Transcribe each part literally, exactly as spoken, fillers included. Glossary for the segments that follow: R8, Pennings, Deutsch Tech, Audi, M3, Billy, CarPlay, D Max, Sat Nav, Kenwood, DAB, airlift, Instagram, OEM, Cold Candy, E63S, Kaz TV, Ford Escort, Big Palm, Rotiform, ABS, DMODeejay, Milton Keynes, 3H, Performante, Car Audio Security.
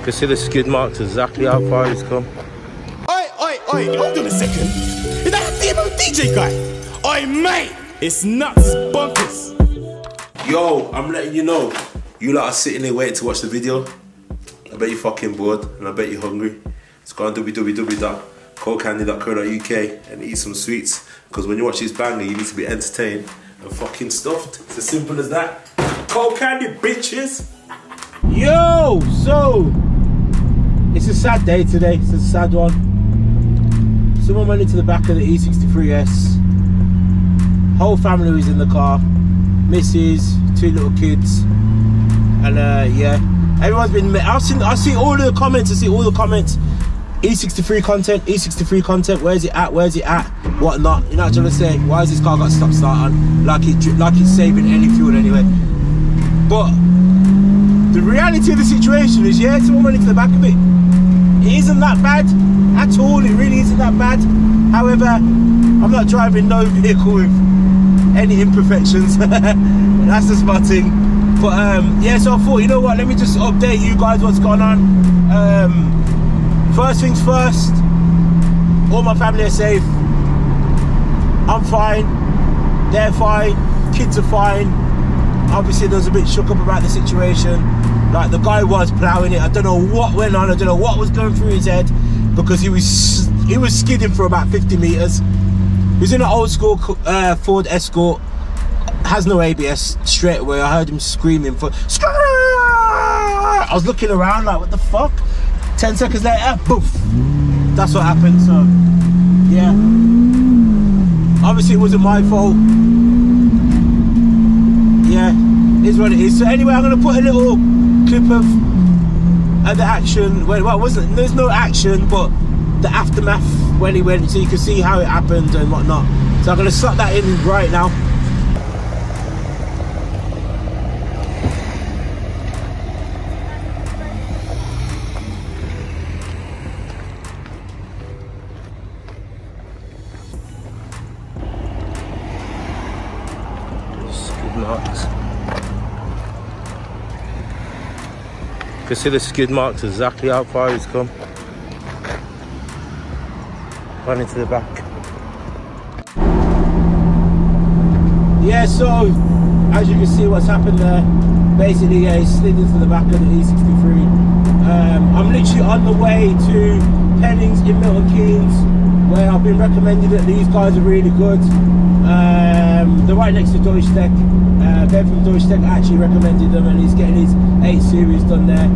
You can see the skid marks, exactly how far it's come. Oi, oi, oi, hold on a second. Is that a D M O Deejay guy? Oi, mate, it's nuts, bonkers. Yo, I'm letting you know. You lot are sitting there waiting to watch the video. I bet you're fucking bored and I bet you're hungry. Let's go on w w w dot cold candy dot co dot u k and eat some sweets, because when you watch this banger, you need to be entertained and fucking stuffed. It's as simple as that. Cold Candy, bitches! Yo, so it's a sad day today. It's a sad one. Someone went into the back of the E sixty-three S. Whole family was in the car. Missus, two little kids, and uh, yeah, everyone's been. I've seen. I see all the comments. I see all the comments. E sixty-three content, E sixty-three content, where's it at, where's it at, whatnot. You know what I'm trying to say? Why has this car got stop start on? Like, it, like it's saving any fuel anyway. But the reality of the situation is, yeah, someone went into the back of it. It isn't that bad at all, it really isn't that bad. However, I'm not driving no vehicle with any imperfections. That's just my thing. But um, yeah, so I thought, you know what, let me just update you guys what's going on. Um, First things first, all my family are safe. I'm fine, they're fine, kids are fine. Obviously there was a bit shook up about the situation. Like, the guy was ploughing it. I don't know what went on, I don't know what was going through his head, because he was he was skidding for about fifty meters. He was in an old school uh, Ford Escort, has no A B S. Straight away I heard him screaming for Skrrr! I was looking around like, what the fuck? ten seconds later, poof, that's what happened. So yeah, obviously it wasn't my fault. Yeah, it is what it is. So anyway, I'm going to put a little clip of uh, the action. Well, well, wasn't there's no action, but the aftermath when he went, so you can see how it happened and whatnot. So I'm going to slot that in right now. You can see the skid marks, exactly how far it's come. Run into the back. Yeah, so as you can see what's happened there, basically yeah, he slid into the back of the E sixty-three. Um, I'm literally on the way to Pennings in Milton Keynes, where I've been recommended that these guys are really good. Um, they're right next to Deutsch Tech. Uh, Ben from Deutsch Tech actually recommended them, and he's getting his eight series done there.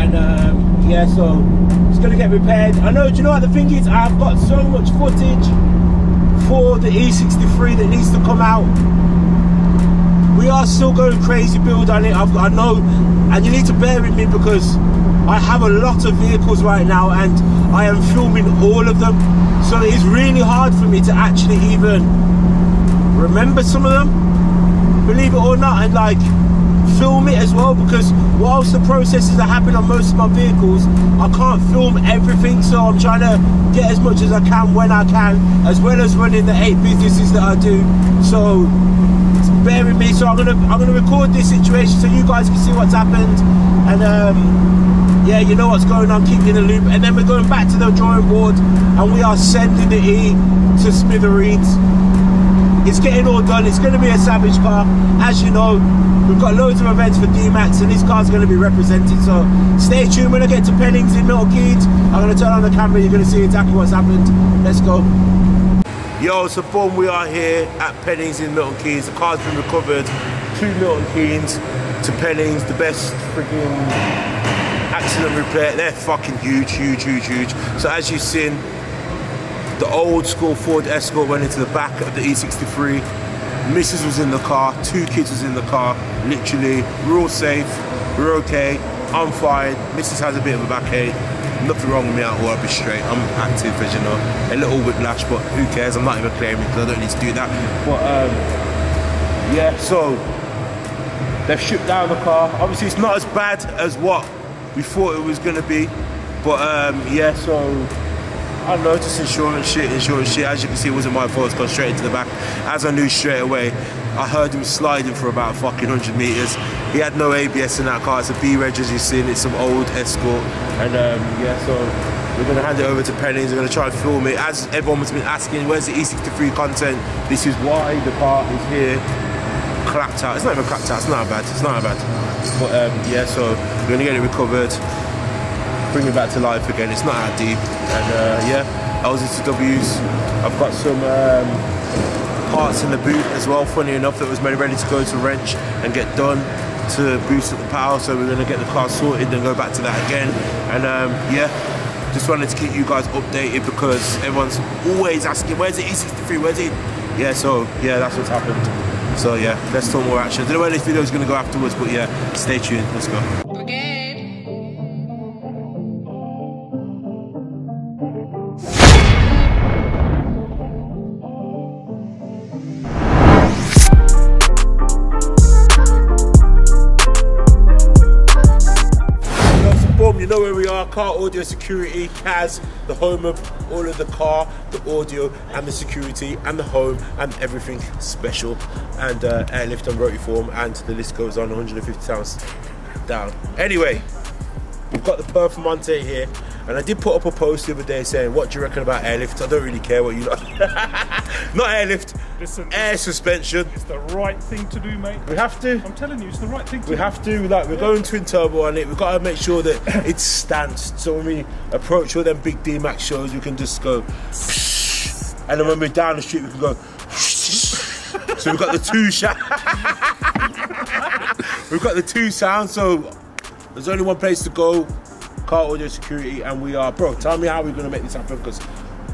And um, yeah, so it's going to get repaired. I know, do you know what the thing is? I've got so much footage for the E sixty-three that needs to come out. We are still going crazy build on it. I've, I know, and you need to bear with me because I have a lot of vehicles right now and I am filming all of them. So it is really hard for me to actually even remember some of them, believe it or not, and like film it as well, because whilst the processes that happen on most of my vehicles, I can't film everything. So I'm trying to get as much as I can when I can, as well as running the eight businesses that I do. So bear with me. So I'm gonna I'm gonna record this situation so you guys can see what's happened, and um, yeah, you know what's going on. Keep in the loop, and then we're going back to the drawing board, and we are sending the E to smithereens. It's getting all done. It's going to be a savage car. As you know, we've got loads of events for D Max, and this car's going to be represented. So stay tuned. When I get to Pennings in Milton Keynes, I'm going to turn on the camera. You're going to see exactly what's happened. Let's go. Yo, so boom, we are here at Pennings in Milton Keynes. The car's been recovered to Milton Keynes, to Pennings, the best freaking accident repair. They're fucking huge, huge, huge, huge. So as you've seen, the old school Ford Escort went into the back of the E sixty-three. Missus was in the car, two kids was in the car, literally. We're all safe, we're okay, I'm fine. Missus has a bit of a backache, nothing wrong with me at all, I'll be straight. I'm active, as you know, a little whiplash, but who cares? I'm not even claiming because I don't need to do that. But um, yeah, so they've shipped out the car. Obviously it's not as bad as what we thought it was gonna be, but um, yeah, so I don't know, just insurance shit, insurance shit. As you can see, it wasn't my fault, it's gone straight into the back. As I knew straight away, I heard him sliding for about fucking one hundred meters. He had no A B S in that car. It's a B-reg, as you've seen. It's some old Escort. And um, yeah, so we're gonna hand it over to Pennings. We're gonna try and film it. As everyone has been asking, where's the E sixty-three content? This is why the car is here. Clapped out. It's not even clapped out. It's not bad. It's not bad. But um, yeah, so we're gonna get it recovered, bring it back to life again. It's not that deep. And uh, yeah, L Z Ws. I've got some. Um, parts in the boot as well, funny enough, that was made ready to go to wrench and get done to boost up the power, so we're going to get the car sorted and go back to that again. And um, yeah, just wanted to keep you guys updated because everyone's always asking, where's the E sixty-three, where's it? Yeah, so yeah, that's what's happened. So yeah, let's talk more action. I don't know where this video is going to go afterwards, but yeah, stay tuned, let's go. Okay. Know where we are, Car Audio Security, Kaz, the home of all of the car, the audio and the security and the home and everything special, and uh, Airlift and Rotiform, and the list goes on, one hundred fifty pounds down. Anyway, we've got the Performante here, and I did put up a post the other day saying, what do you reckon about Airlift? I don't really care what you like. Not Airlift, listen, air listen, suspension. It's the right thing to do, mate. We have to. I'm telling you, it's the right thing to we do. We have to. Like, we're yeah. going twin turbo on it. We've got to make sure that it's stanced. So when we approach all them big D Max shows, we can just go, and then when we're down the street, we can go. So we've got the two sound. We've got the two sounds. So there's only one place to go, Car Audio Security, and we are. Bro, tell me how we're going to make this happen, because.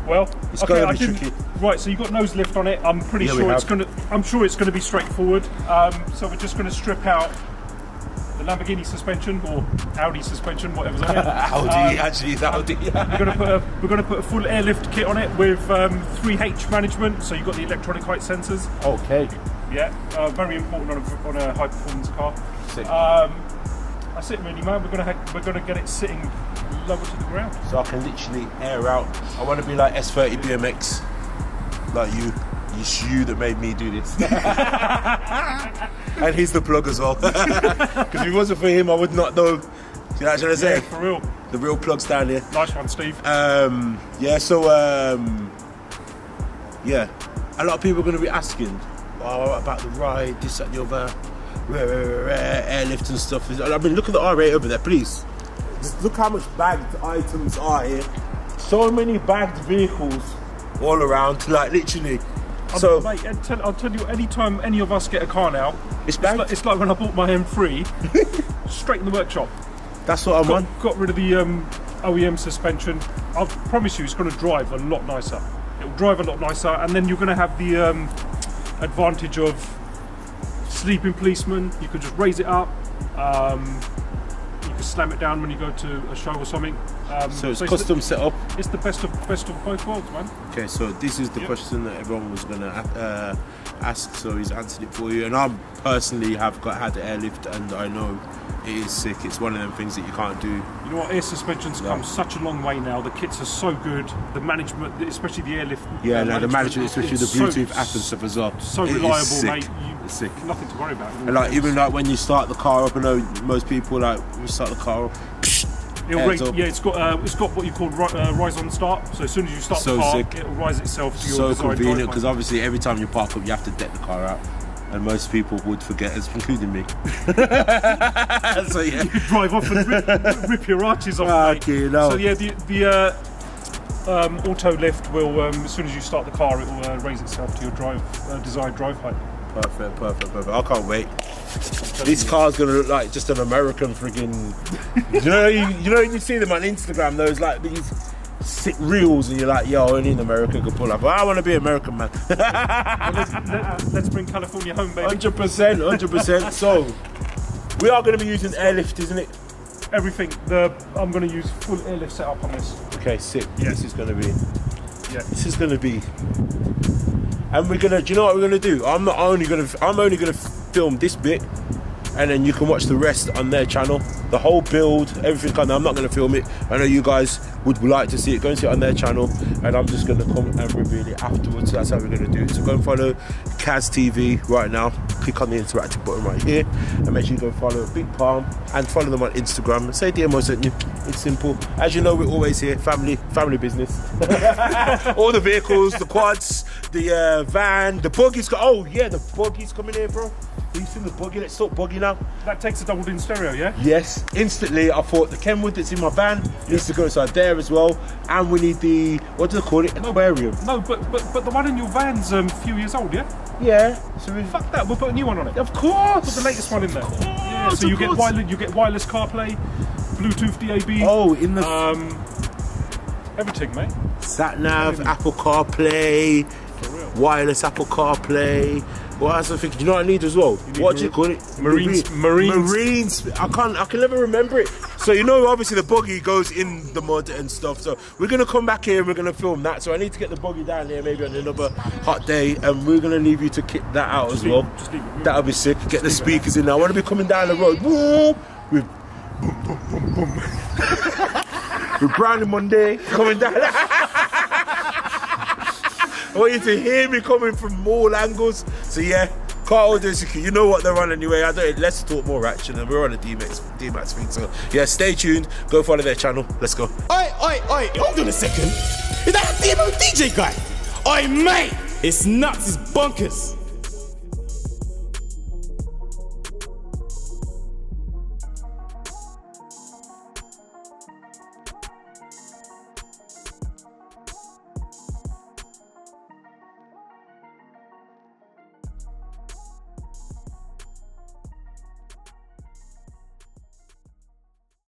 Well, it's okay, going to be I tricky. Right, so you've got nose lift on it. I'm pretty yeah, sure it's going to. I'm sure it's going to be straightforward. Um, so we're just going to strip out the Lamborghini suspension or Audi suspension, whatever's on it. Audi, um, actually, it's Audi. We're going to put a. We're going to put a full airlift kit on it with um, three H management. So you've got the electronic height sensors. Okay. Yeah, uh, very important on a, on a high performance car. Sick. Um, that's it, really, man. We're going to. We're going to get it sitting level to the ground, so I can literally air out. I want to be like S thirty B M X, like you. It's you that made me do this. And he's the plug as well, because if it wasn't for him, I would not know. Do you know what I'm yeah, saying? For real, the real plug's down here. Nice one, Steve. Um, yeah. So um, yeah, a lot of people are going to be asking oh, about the ride, this, that, the other, rare, rare, rare, airlift and stuff. I mean, look at the R eight over there, please. Look how much bagged items are here. So many bagged vehicles all around, like literally. I'm, so, mate, I'll tell, I'll tell you, anytime any of us get a car now, it's bagged. It's like, it's like when I bought my M three, straight in the workshop. That's what I'm got, on. Got rid of the um, O E M suspension. I promise you, it's going to drive a lot nicer. It'll drive a lot nicer, and then you're going to have the um, advantage of sleeping policemen. You can just raise it up. Um, Slam it down when you go to a show or something. Um, so it's so custom set up. It's the best of best of both worlds, man. Okay, so this is the yep. question that everyone was gonna uh, ask, so he's answered it for you. And I personally have got had the airlift, and I know it is sick. It's one of them things that you can't do. You know what? Air suspension's yeah. come such a long way now. The kits are so good. The management, especially the airlift. Yeah, no, management, the management, especially the Bluetooth so, app and stuff as well. So it reliable, is sick. mate. You Sick. Nothing to worry about. And like even like when you start the car up, I know most people like we start the car up. It'll ring, up. Yeah, it's got uh, it's got what you call ri uh, rise on start. So as soon as you start so the car, sick. it'll rise itself to your So convenient, because obviously every time you park up, you have to deck the car out, and most people would forget, including me. So yeah, you drive off and rip, rip your arches off. Okay, no. So yeah, the the. Uh, Um, auto lift will, um, as soon as you start the car, it will uh, raise itself to your drive, uh, desired drive height. Perfect, perfect, perfect. I can't wait. This you. car's gonna look like just an American friggin'. You know, you, you know, you see them on Instagram. Those like these sick reels, and you're like, yo, only in America could pull up. But I want to be American, man. Well, let's, let, let's bring California home, baby. Hundred percent, hundred percent. So we are going to be using airlift, isn't it? Everything. The I'm going to use full airlift setup on this. Okay, sick. Yeah. This is going to be. Yeah. This is going to be. And we're gonna. Do you know what we're gonna do? I'm not only gonna. I'm only gonna film this bit, and then you can watch the rest on their channel. The whole build, everything on there. I'm not gonna film it. I know you guys would like to see it. Go and see it on their channel, and I'm just gonna come and reveal it afterwards. That's how we're gonna do it. So go and follow Kaz T V right now. click on the interactive button right here, and make sure you go follow Big Palm and follow them on Instagram. Say D M O sent you. It's simple. As you know, we're always here. Family, family business. All the vehicles, the quads, the uh, van, the buggy's got. Oh yeah, the buggy's coming here, bro. You see the buggy? Let's talk buggy now. That takes a double D in stereo, yeah? Yes. Instantly, I thought the Kenwood that's in my van yes. needs to go inside there as well. And we need the, what do they call it? An no, aquarium. No, but, but but the one in your van's um, a few years old, yeah? Yeah. So we, fuck that, we'll put a new one on it. Of course. Put the latest one in there. Of course, yeah, so you get, wireless, you get wireless CarPlay, Bluetooth D A B. Oh, in the... Um, everything, mate. Sat Nav, Apple CarPlay, wireless Apple CarPlay. Well, I was thinking, you know what I need as well? Need what do you call it? Marines. Marines. Marines. I can't, I can never remember it. So, you know, obviously the buggy goes in the mud and stuff. So, we're going to come back here and we're going to film that. So, I need to get the buggy down here maybe on another hot day. And we're going to leave you to kick that out just as well. Leave, that'll be sick. Just get the speakers in now. I want to be coming down the road. Whoop, with boom, boom, boom, boom. With Brownie Monday coming down. I want you to hear me coming from all angles. So yeah, Car Audio Security, you know what they're on anyway. I don't, let's talk more action and we're on a D MAX thing. So yeah, stay tuned, go follow their channel. Let's go. Oi, oi, oi, hold on a second. Is that a D M O DJ guy? Oi mate, it's nuts, it's bonkers.